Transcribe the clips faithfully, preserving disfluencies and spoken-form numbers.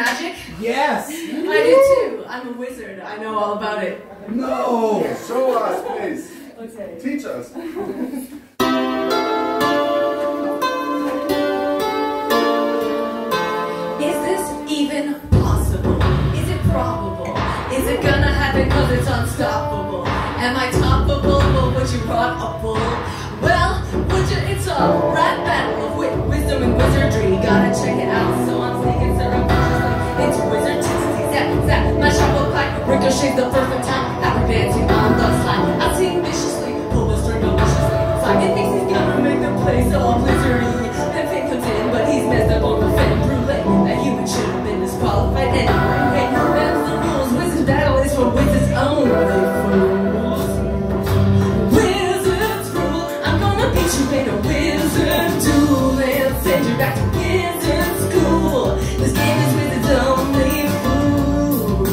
magic? Yes. I do too. I'm a wizard. I know all about it. No. Show us, please. Okay. Teach us. Is this even possible? Is it probable? Is it gonna happen because it's unstoppable? Am I toppable or would you rot a bull? Well, would you? It's a rap battle of wit, wisdom and wizardry. Gotta check it out, so I'm sneaking surreptitiously into wizard titties. Zap, zap, my shovel pipe ricochets the perfect time. Acrobatic on the slide, I'll sing viciously, pull the string deliciously. Socket thinks he's gonna make the place all glittery. That Finn comes in, but he's messed up on the Finn roulette. That human should have been disqualified anyway. Hey, that's the rules. Wizard battle is for wizards only. You made a wizard duel and send you back to wizard school. This game is wizards only, fool.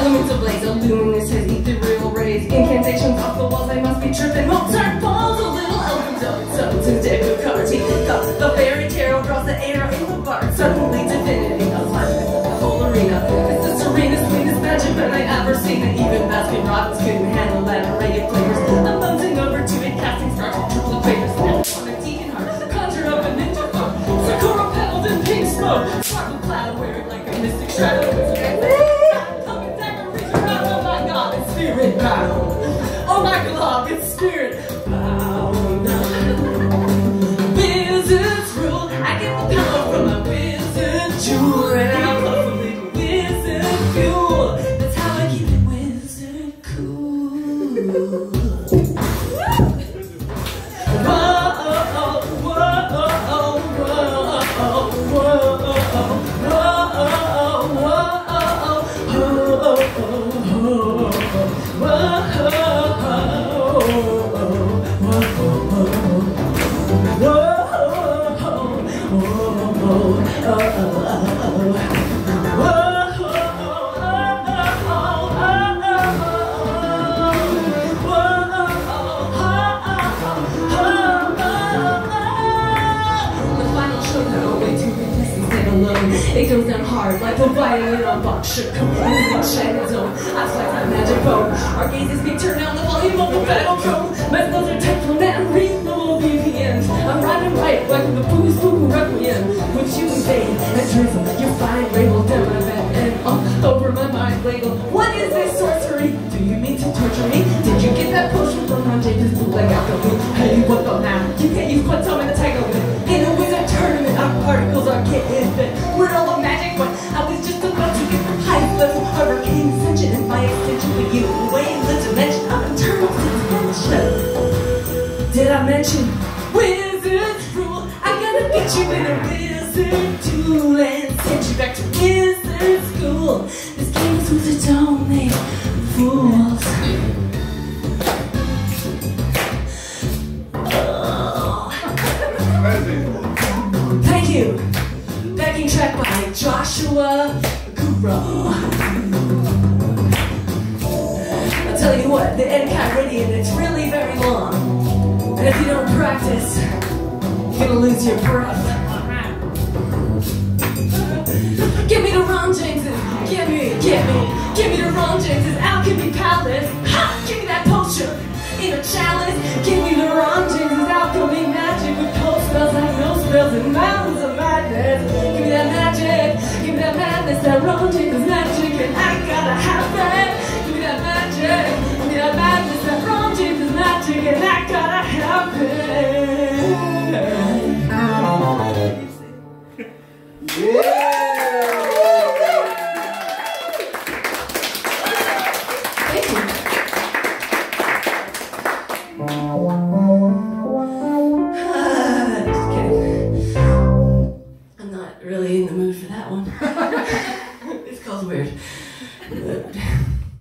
Elements ablaze, a luminous has ethereal rays. Incantations off the walls, they must be tripping. Mozart falls a little elven dumb. Substance deck of cards, he cups. The fairy tarot draws the arrow in the bark. Suddenly divinity applies with the whole arena. It's the serenest, sweetest magic that I ever seen. And even Baskin Robbins couldn't handle that array of players. I'm bouncing over to it, casting stars with triple equators. Now on a deacon heart, conjure up a ninja bump. Sakura peddled in pink smoke. Sparkle cloud wearing like a mystic shadow. Coming back and reach around, oh my god, it's spirit bound. Oh my god, it's spirit bound. Wizards rule, I get the power from a wizard jewel. And I puff a little wizard fuel. That's how I keep it wizard cool. It goes down hard like a violin on box shook completely in China's own. I flex my magic bone. Our gazes big turn down the volume of the battle drone. My spells are tight from that unreasonable V P Ns. I'm riding right like the booze boo requiem. Which you invade and drizzle, you find labeled down my back and all over my mind ladle. What is this sorcery? Do you mean to torture me? Did you get that potion from my James bootleg alchemy? Hey, you what though now? You can't use what's on the tiger with. In a wizard tournament, our particles are kitten. We're all the magic one. I was just about to get the highest level hurricane ascension, and my extension with you away in the dimension of eternal suspension. Did I mention wizards rule? I gotta beat you in a wizard duel and send you back to wizard school. This game is wizards only, fools. Track by Joshua Gura. I'll tell you what, the end Kyridian, it's really very long. And if you don't practice, you're gonna lose your breath. Give me the Ron Jameses, give me, give me, give me the Ron Jameses, alchemy palace. Ha! Give me that potion in a chalice. Give me the Ron Jameses, alchemy magic with cold spells like no spells and mountains of madness. Give me that madness, that romantic is magic, and I gotta have it. Give me that magic, give me that madness, that romantic is magic, and I gotta have it. Yeah.